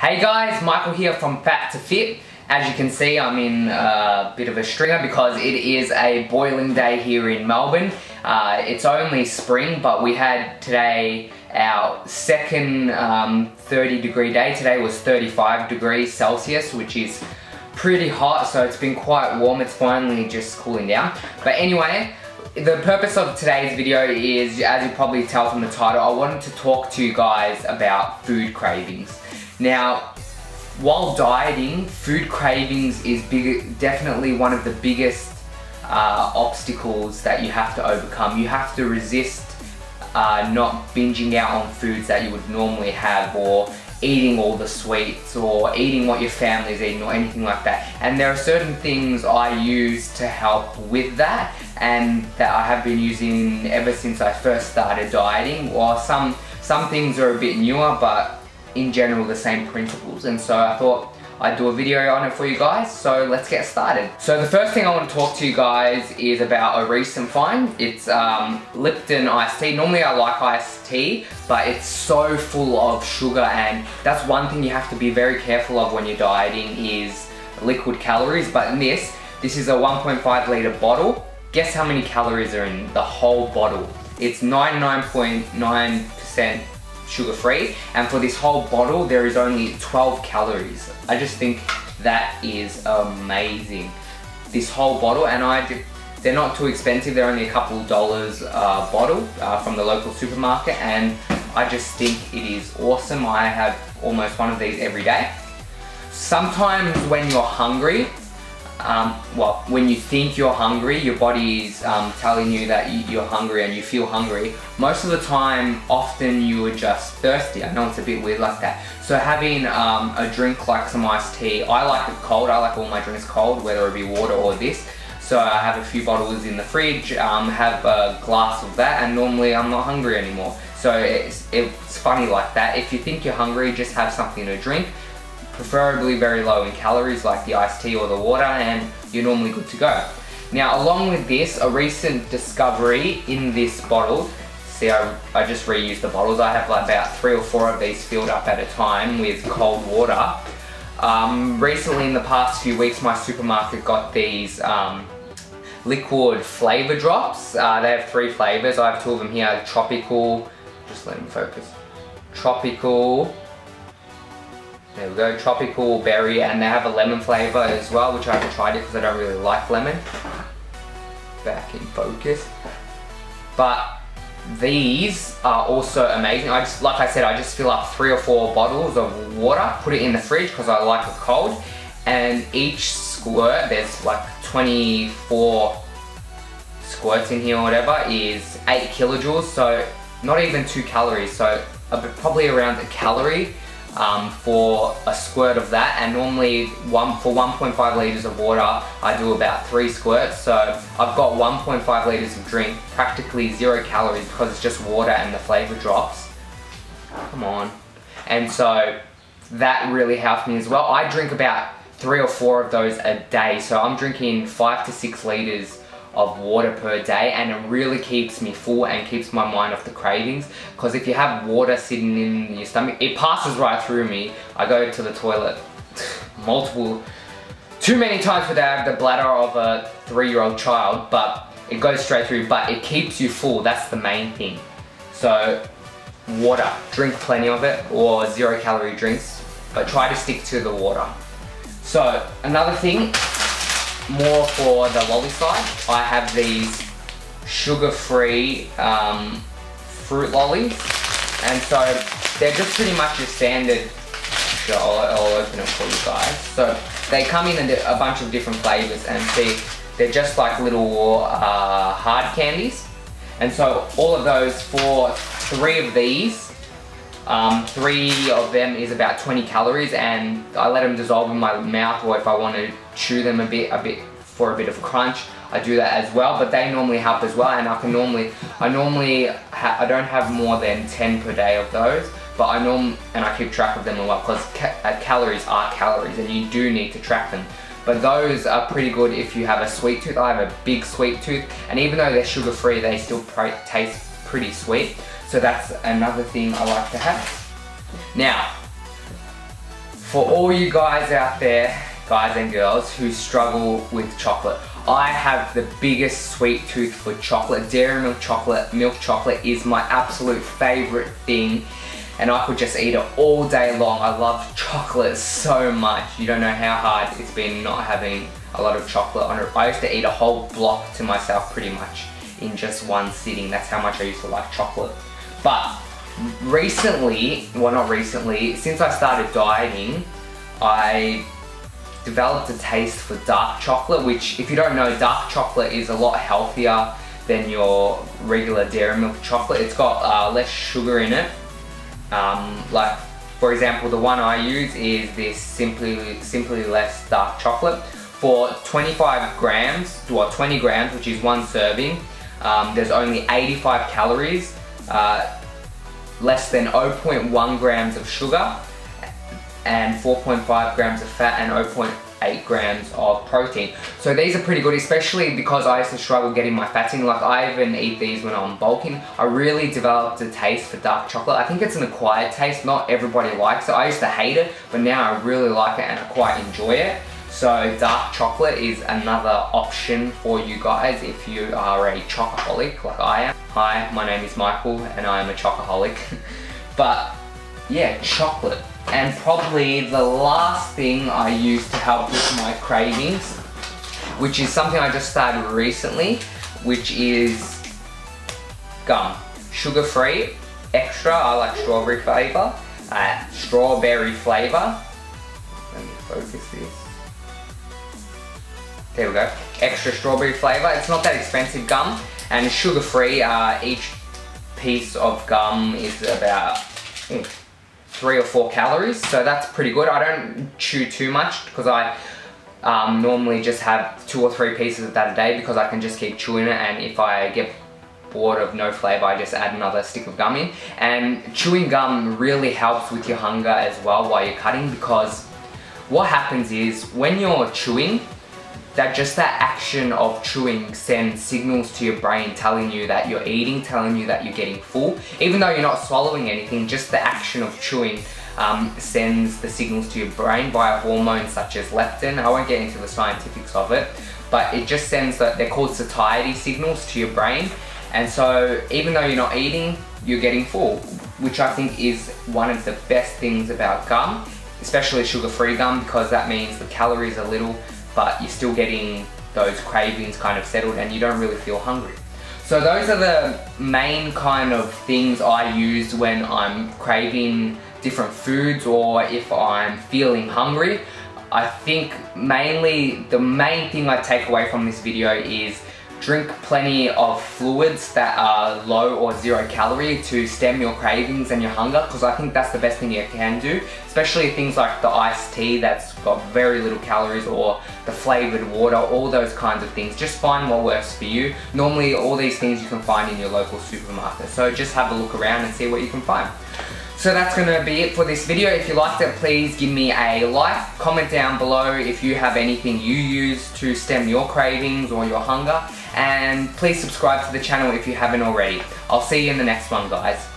Hey guys, Michael here from Fat2Fit. As you can see, I'm in a bit of a stringer because it is a boiling day here in Melbourne. It's only spring, but we had today our second 30-degree day. Today was 35 degrees Celsius, which is pretty hot, so it's been quite warm. It's finally just cooling down. But anyway, the purpose of today's video is, as you probably tell from the title, I wanted to talk to you guys about food cravings. Now, while dieting, food cravings is definitely one of the biggest obstacles that you have to overcome. You have to resist not binging out on foods that you would normally have, or eating all the sweets, or eating what your family's eating, or anything like that. And there are certain things I use to help with that, and that I have been using ever since I first started dieting. Or some things are a bit newer, but in general the same principles, and so I thought I'd do a video on it for you guys, so let's get started. So the first thing I want to talk to you guys is about a recent find. It's Lipton iced tea. Normally I like iced tea, but it's so full of sugar, and that's one thing you have to be very careful of when you're dieting is liquid calories. But in this is a 1.5 litre bottle. Guess how many calories are in the whole bottle? It's 99.9% sugar-free, and for this whole bottle there is only 12 calories. I just think that is amazing, this whole bottle. And they're not too expensive, they're only a couple dollars a bottle from the local supermarket, and I just think it is awesome. I have almost one of these every day. Sometimes when you're hungry, when you think you're hungry, your body is telling you that you're hungry and you feel hungry. Most of the time, often you are just thirsty. I know it's a bit weird like that. So having a drink like some iced tea, I like it cold. I like all my drinks cold, whether it be water or this. So I have a few bottles in the fridge, have a glass of that, and normally I'm not hungry anymore. So it's funny like that. If you think you're hungry, just have something to drink. Preferably very low in calories, like the iced tea or the water, and you're normally good to go. Now, along with this, a recent discovery in this bottle, see I just reused the bottles, I have like about 3 or 4 of these filled up at a time with cold water. Recently in the past few weeks, my supermarket got these liquid flavour drops. They have 3 flavours, I have 2 of them here, tropical, just let them focus, tropical, there we go, tropical berry, and they have a lemon flavour as well, which I haven't tried it because I don't really like lemon. Back in focus. But these are also amazing. Like I said, I just fill up 3 or 4 bottles of water, put it in the fridge because I like it cold, and each squirt, there's like 24 squirts in here or whatever, is 8 kilojoules, so not even 2 calories, so probably around a calorie for a squirt of that. And normally for 1.5 litres of water I do about 3 squirts, so I've got 1.5 litres of drink, practically 0 calories because it's just water and the flavour drops. Come on. And so that really helped me as well. I drink about 3 or 4 of those a day, so I'm drinking 5 to 6 litres of water per day, and it really keeps me full and keeps my mind off the cravings, because if you have water sitting in your stomach, it passes right through me. I go to the toilet too many times per day. I have the bladder of a 3-year-old child, but it goes straight through, but it keeps you full. That's the main thing. So water, drink plenty of it, or 0 calorie drinks, but try to stick to the water. So another thing, more for the lolly side, I have these sugar-free fruit lollies, and so they're just pretty much your standard. Sure, I'll open it for you guys. So they come in a bunch of different flavors, and see, they're just like little hard candies. And so all of those, for 3 of these, 3 of them is about 20 calories, and I let them dissolve in my mouth, or if I want to chew them a bit for a bit of crunch, I do that as well. But they normally help as well, and I don't have more than 10 per day of those, but I keep track of them a lot, because calories are calories, and you do need to track them. But those are pretty good if you have a sweet tooth. I have a big sweet tooth, and even though they're sugar free, they still taste pretty sweet. So that's another thing I like to have. Now, for all you guys out there, guys and girls, who struggle with chocolate, I have the biggest sweet tooth for chocolate. Dairy milk chocolate is my absolute favorite thing, and I could just eat it all day long. I love chocolate so much. You don't know how hard it's been not having a lot of chocolate on it. I used to eat a whole block to myself pretty much in just one sitting. That's how much I used to like chocolate. But recently, well not recently, since I started dieting, I developed a taste for dark chocolate, which, if you don't know, dark chocolate is a lot healthier than your regular dairy milk chocolate. It's got less sugar in it. Like, for example, the one I use is this Simply Less Dark Chocolate. For 25 grams, well 20 grams, which is one serving, there's only 85 calories, less than 0.1 grams of sugar, and 4.5 grams of fat, and 0.8 grams of protein. So these are pretty good, especially because I used to struggle getting my fats in. Like, I even eat these when I'm bulking. I really developed a taste for dark chocolate. I think it's an acquired taste, not everybody likes it. I used to hate it, but now I really like it and I quite enjoy it. So dark chocolate is another option for you guys if you are a chocoholic like I am. Hi, my name is Michael and I am a chocoholic. But yeah, chocolate. And probably the last thing I use to help with my cravings, which is something I just started recently, which is gum. Sugar-free, extra. I like strawberry flavor. Let me focus this. There we go. Extra strawberry flavor. It's not that expensive gum, and sugar-free. Each piece of gum is about 3 or 4 calories, so that's pretty good. I don't chew too much because I normally just have 2 or 3 pieces of that a day, because I can just keep chewing it, and if I get bored of no flavour I just add another stick of gum in. And chewing gum really helps with your hunger as well while you're cutting, because what happens is when you're chewing, that just that action of chewing sends signals to your brain telling you that you're eating, telling you that you're getting full. Even though you're not swallowing anything, just the action of chewing sends the signals to your brain via hormones such as leptin. I won't get into the scientifics of it, but it just sends, that they're called satiety signals to your brain. And so even though you're not eating, you're getting full, which I think is one of the best things about gum, especially sugar-free gum, because that means the calories are little, but you're still getting those cravings kind of settled and you don't really feel hungry. So those are the main kind of things I use when I'm craving different foods or if I'm feeling hungry. I think mainly the main thing I take away from this video is drink plenty of fluids that are low or zero calorie to stem your cravings and your hunger, because I think that's the best thing you can do, especially things like the iced tea that's got very little calories, or the flavoured water, all those kinds of things. Just find what works for you. Normally all these things you can find in your local supermarket, so just have a look around and see what you can find. So that's going to be it for this video. If you liked it, please give me a like. Comment down below if you have anything you use to stem your cravings or your hunger. And please subscribe to the channel if you haven't already. I'll see you in the next one, guys.